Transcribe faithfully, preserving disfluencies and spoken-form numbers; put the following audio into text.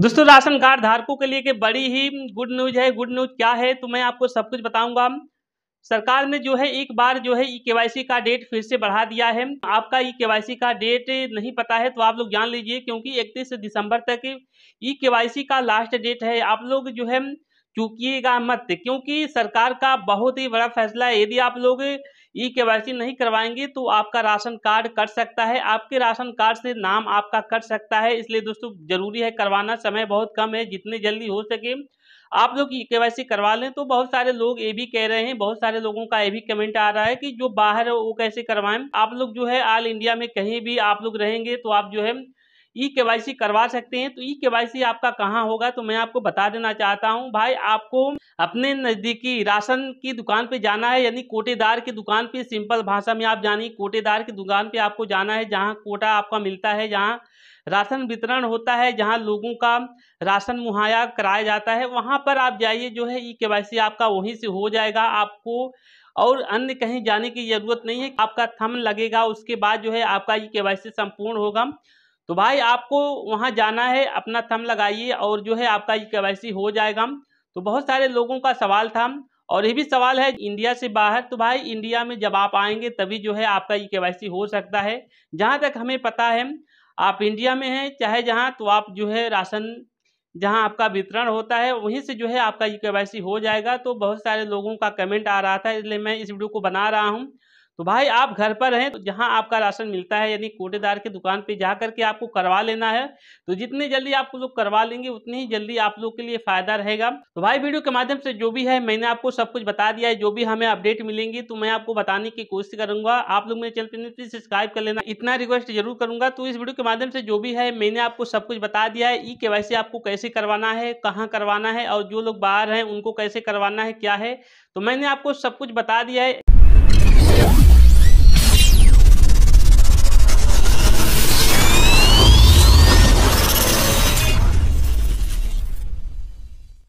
दोस्तों ration card धारकों के लिए के बड़ी ही गुड न्यूज है। गुड न्यूज क्या है तो मैं आपको सब कुछ बताऊंगा। सरकार ने जो है एक बार जो है ई केवाईसी का डेट फिर से बढ़ा दिया है। आपका ई केवाईसी का डेट नहीं पता है तो आप लोग जान लीजिए, क्योंकि इकतीस दिसंबर तक ई केवाईसी का लास्ट डेट है। आप लोग जो है चूकिएगा मत, क्योंकि सरकार का बहुत ही बड़ा फैसला है। यदि आप लोग ई केवाईसी नहीं करवाएंगे तो आपका राशन कार्ड कट सकता है, आपके राशन कार्ड से नाम आपका कट सकता है। इसलिए दोस्तों जरूरी है करवाना, समय बहुत कम है, जितने जल्दी हो सके आप लोग ई केवाईसी करवा लें। तो बहुत सारे लोग ये भी कह रहे हैं, बहुत सारे लोगों का ये भी कमेंट आ रहा है कि जो बाहर है वो कैसे करवाएं। आप लोग जो है ऑल इंडिया में कहीं भी आप लोग रहेंगे तो आप जो है ई केवाईसी करवा सकते हैं। तो ई केवाईसी आपका कहाँ होगा तो मैं आपको बता देना चाहता हूँ। भाई आपको अपने नज़दीकी राशन की दुकान पे जाना है, यानी कोटेदार की दुकान पे। सिंपल भाषा में आप जानिए, कोटेदार की दुकान पे आपको जाना है, जहाँ कोटा आपका मिलता है, जहाँ राशन वितरण होता है, जहाँ लोगों का राशन मुहैया कराया जाता है, वहाँ पर आप जाइए। जो है ई केवाईसी आपका वहीं से हो जाएगा। आपको और अन्य कहीं जाने की ज़रूरत नहीं है। आपका थंब लगेगा, उसके बाद जो है आपका ई केवाईसी संपूर्ण होगा। तो भाई आपको वहां जाना है, अपना थंब लगाइए और जो है आपका ई केवाईसी हो जाएगा। तो बहुत सारे लोगों का सवाल था और ये भी सवाल है इंडिया से बाहर। तो भाई इंडिया में जब आप आएंगे तभी जो है आपका ई केवाईसी हो सकता है। जहां तक हमें पता है आप इंडिया में हैं चाहे जहां, तो आप जो है राशन जहां आपका वितरण होता है वहीं से जो है आपका ई केवाईसी हो जाएगा। तो बहुत सारे लोगों का कमेंट आ रहा था, इसलिए मैं इस वीडियो को बना रहा हूँ। तो भाई आप घर पर हैं तो जहां आपका राशन मिलता है, यानी कोटेदार की दुकान पे जा करके आपको करवा लेना है। तो जितने जल्दी आप लोग करवा लेंगे उतनी ही जल्दी आप लोग के लिए फायदा रहेगा। तो भाई वीडियो के माध्यम से जो भी है मैंने आपको सब कुछ बता दिया है। जो भी हमें अपडेट मिलेंगी तो मैं आपको बताने की कोशिश करूंगा। आप लोग मेरे चैनल पर सब्सक्राइब कर लेना, इतना रिक्वेस्ट जरूर करूंगा। तो इस वीडियो के माध्यम से जो भी है मैंने आपको सब कुछ बता दिया है। ई केवाईसी आपको कैसे करवाना है, कहाँ करवाना है, और जो लोग बाहर हैं उनको कैसे करवाना है, क्या है, तो मैंने आपको सब कुछ बता दिया है।